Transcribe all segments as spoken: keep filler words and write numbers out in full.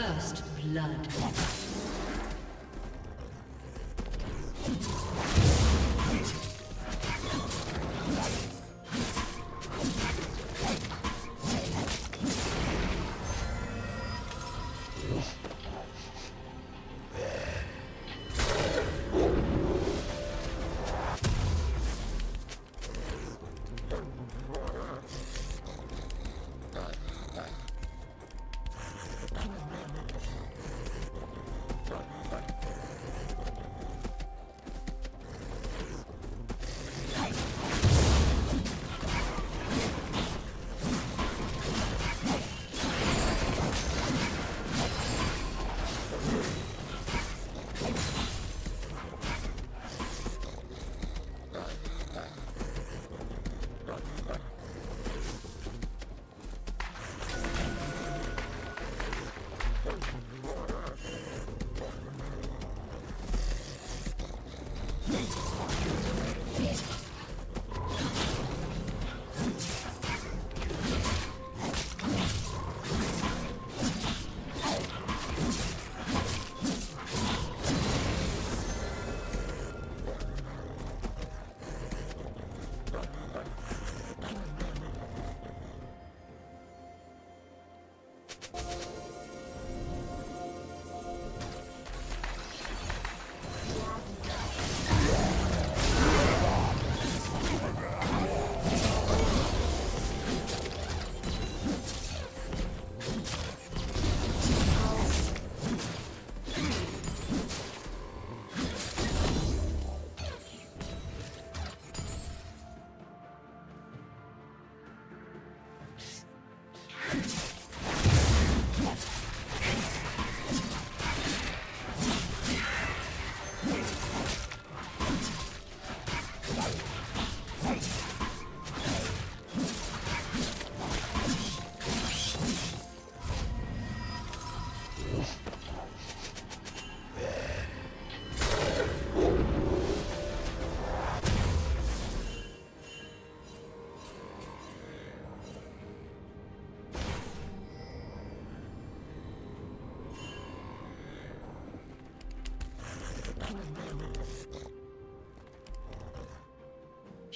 First blood.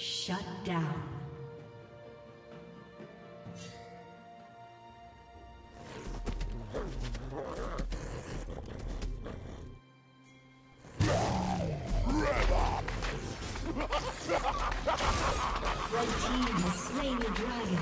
Shut down. Red team has slain the dragon.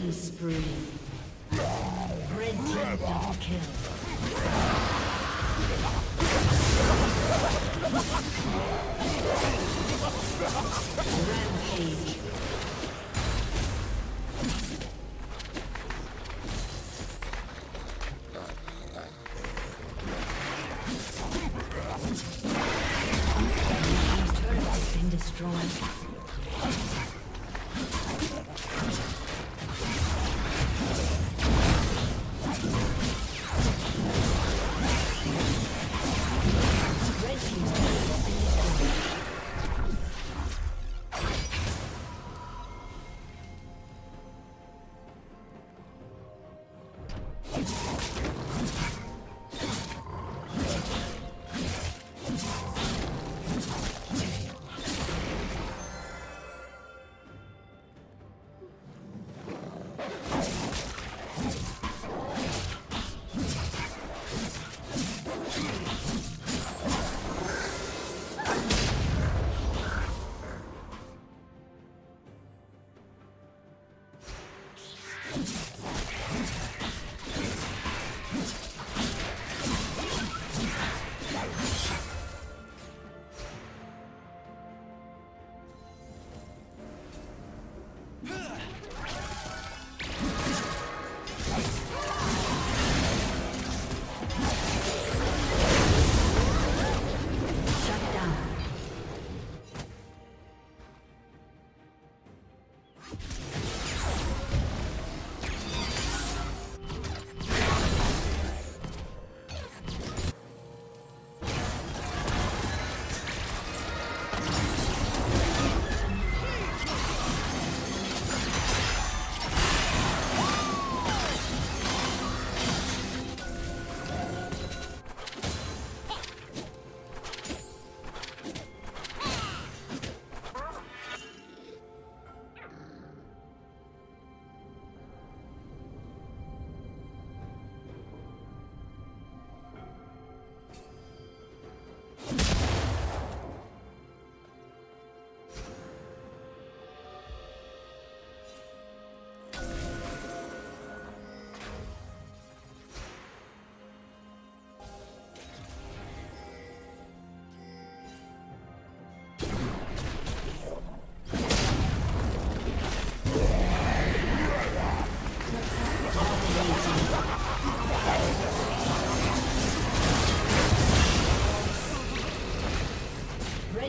Killing spree. Red team double kill. Rampage.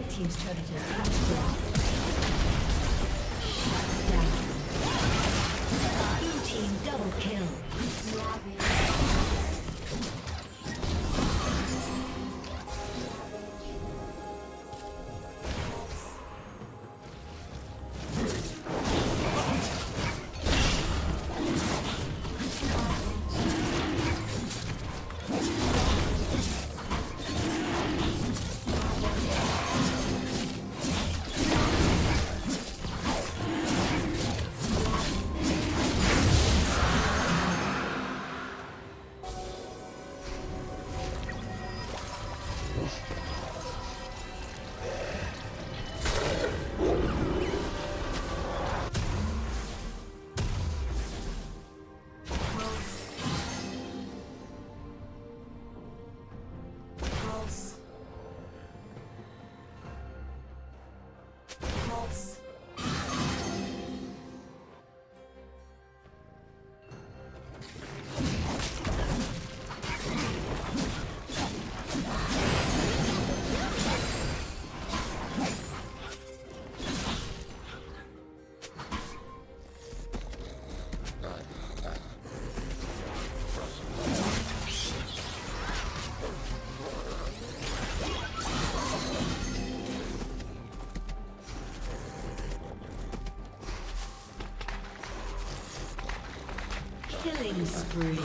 Team's turret has been destroyed. Shut down. Blue team double kill. Killing spree.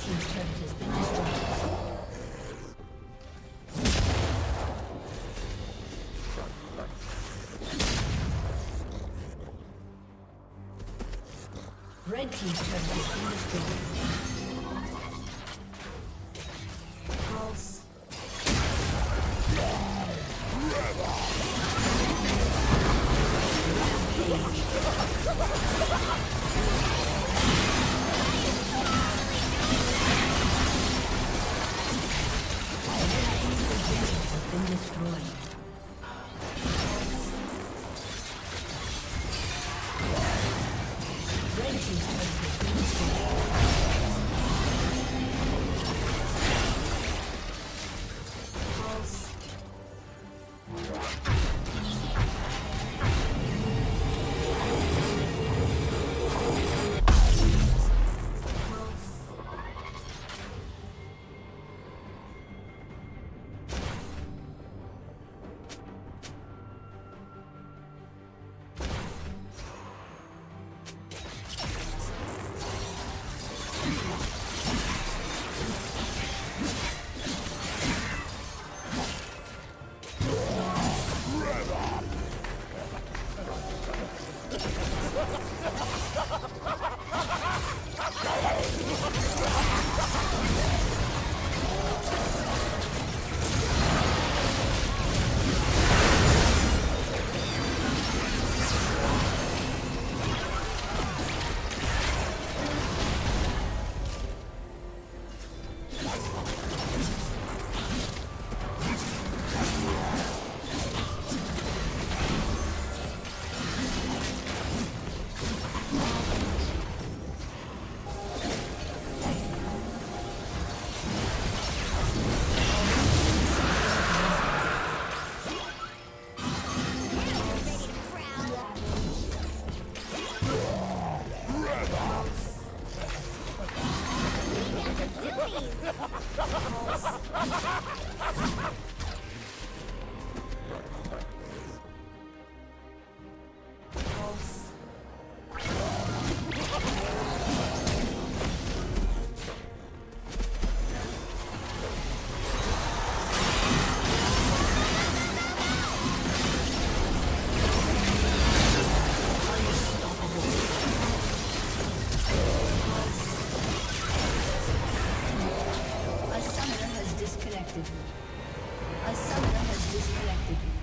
team's turret has been destroyed. Red team's turret has been destroyed. A summoner has disconnected.